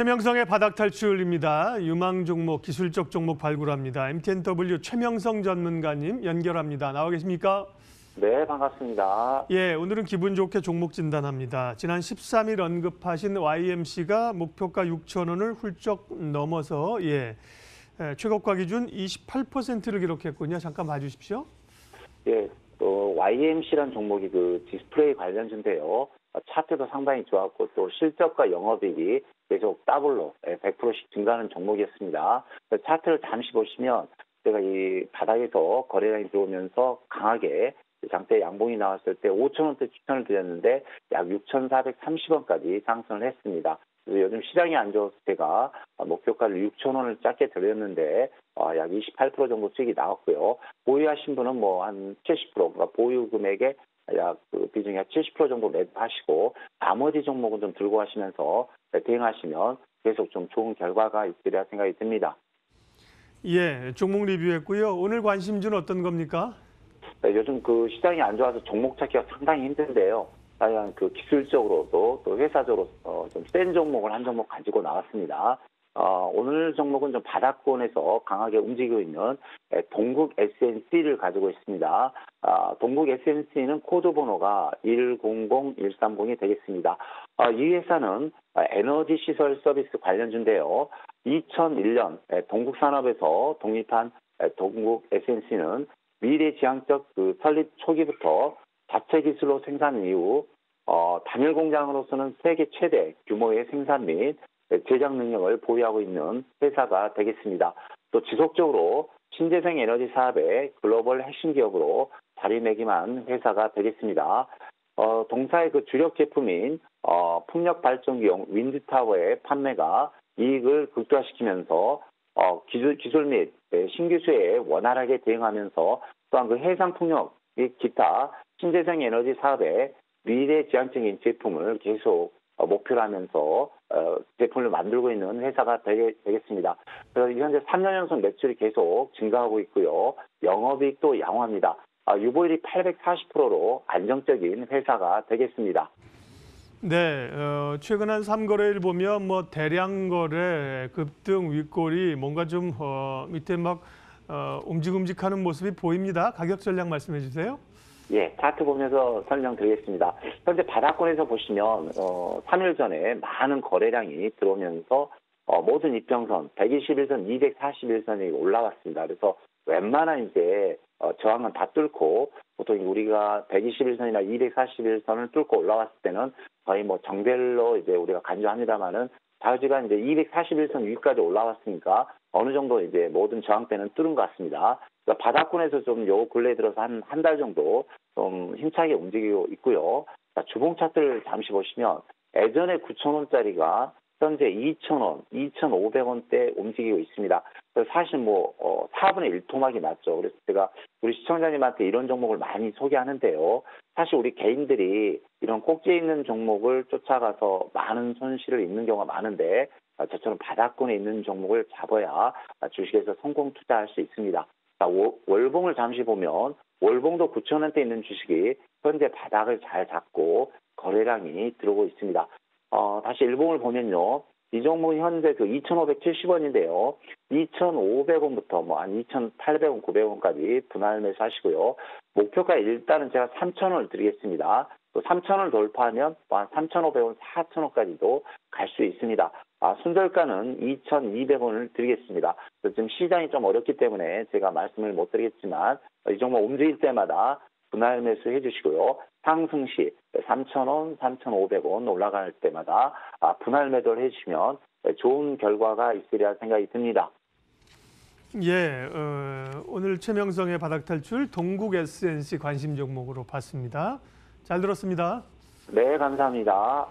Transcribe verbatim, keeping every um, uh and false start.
최명성의 바닥탈출입니다. 유망 종목, 기술적 종목 발굴합니다. 엠티엔더블유 최명성 전문가님 연결합니다. 나와 계십니까? 네, 반갑습니다. 예, 오늘은 기분 좋게 종목 진단합니다. 지난 십삼 일 언급하신 와이엠씨가 목표가 육천 원을 훌쩍 넘어서 예, 최고가 기준 이십팔 퍼센트를 기록했군요. 잠깐 봐주십시오. 예, 또 와이엠씨라는 종목이 그 디스플레이 관련주인데요. 차트도 상당히 좋았고 또 실적과 영업이익이 계속 더블로 백 퍼센트씩 증가하는 종목이었습니다. 차트를 잠시 보시면 제가 이 바닥에서 거래량이 들어오면서 강하게 장대 양봉이 나왔을 때 오천 원대 추천을 드렸는데 약 육천사백삼십 원까지 상승을 했습니다. 그래서 요즘 시장이 안 좋아서 제가 목표가를 육천 원을 짧게 드렸는데 약 이십팔 퍼센트 정도 수익이 나왔고요. 보유하신 분은 뭐 한 칠십 퍼센트, 그러니까 보유 금액의 약 그 비중이 한 칠십 퍼센트 정도 매도하시고 나머지 종목은 좀 들고 하시면서 대응하시면 계속 좀 좋은 결과가 있으리라 생각이 듭니다. 예, 종목 리뷰했고요. 오늘 관심주는 어떤 겁니까? 네, 요즘 그 시장이 안 좋아서 종목 찾기가 상당히 힘든데요. 다양한 그 기술적으로도 또 회사적으로 어, 좀 센 종목을 한 종목 가지고 나왔습니다. 어, 오늘 종목은 좀 바닥권에서 강하게 움직이고 있는 동국 에스엔씨를 가지고 있습니다. 아, 동국 에스엔씨는 코드 번호가 일공공일삼공이 되겠습니다. 아, 이 회사는 에너지 시설 서비스 관련주인데요. 이천일 년 동국산업에서 독립한 동국 에스엔씨는 미래지향적 그 설립 초기부터 자체 기술로 생산 이후 어, 단일 공장으로서는 세계 최대 규모의 생산 및 제작 능력을 보유하고 있는 회사가 되겠습니다. 또 지속적으로 신재생 에너지 사업의 글로벌 핵심 기업으로 자리매김한 회사가 되겠습니다. 어, 동사의 그 주력 제품인 어, 풍력 발전기용 윈드타워의 판매가 이익을 극대화시키면서 어, 기술, 기술 및 신기술에 원활하게 대응하면서 또한 그 해상풍력 및 기타 신재생 에너지 사업의 미래지향적인 제품을 계속 목표로 하면서 제품을 만들고 있는 회사가 되겠습니다. 그래서 현재 삼 년 연속 매출이 계속 증가하고 있고요. 영업이익도 양호합니다. 유보율이 팔백사십 퍼센트로 안정적인 회사가 되겠습니다. 네, 어, 최근 한 삼 거래일 보면 뭐 대량 거래, 급등, 윗꼬리 뭔가 좀 어, 밑에 막 어, 움직움직하는 모습이 보입니다. 가격 전략 말씀해 주세요. 예, 차트 보면서 설명드리겠습니다. 현재 바닥권에서 보시면 어, 삼 일 전에 많은 거래량이 들어오면서 어, 모든 이평선, 백이십 일선, 이백사십 일선이 올라왔습니다. 그래서 웬만한 이제 어, 저항은 다 뚫고 보통 우리가 백이십 일선이나 이백사십 일선을 뚫고 올라왔을 때는 거의 뭐 정별로 이제 우리가 간주합니다만은 자유지간 이제 이백사십 일선 위까지 올라왔으니까 어느 정도 이제 모든 저항대는 뚫은 것 같습니다. 그러니까 바닥권에서 좀 요 근래에 들어서 한 한 달 정도 좀 힘차게 움직이고 있고요. 자, 주봉 차트를 잠시 보시면 예전에 구천 원짜리가 현재 이천 원, 이천오백 원대 움직이고 있습니다. 그래서 사실 뭐 어, 사분의 일 토막이 났죠. 그래서 제가 우리 시청자님한테 이런 종목을 많이 소개하는데요. 사실 우리 개인들이 이런 꼭지에 있는 종목을 쫓아가서 많은 손실을 입는 경우가 많은데 저처럼 바닥권에 있는 종목을 잡아야 주식에서 성공 투자할 수 있습니다. 월봉을 잠시 보면 월봉도 구천 원대 있는 주식이 현재 바닥을 잘 잡고 거래량이 들어오고 있습니다. 어, 다시 일봉을 보면요. 이 종목이 현재 그 이천오백칠십 원인데요. 이천오백 원부터 뭐 한 이천팔백 원, 구백 원까지 분할 매수하시고요. 목표가 일단은 제가 삼천 원을 드리겠습니다. 또 삼천 원을 돌파하면 뭐 한 삼천오백 원, 사천 원까지도 갈 수 있습니다. 아, 순절가는 이천이백 원을 드리겠습니다. 지금 시장이 좀 어렵기 때문에 제가 말씀을 못 드리겠지만 이 종목 움직일 때마다 분할 매수해 주시고요. 상승 시 삼천 원, 삼천오백 원 올라갈 때마다 분할 매도를 해주시면 좋은 결과가 있으리라 생각이 듭니다. 예, 어, 오늘 최명성의 바닥탈출 동국 에스엔씨 관심 종목으로 봤습니다. 잘 들었습니다. 네, 감사합니다.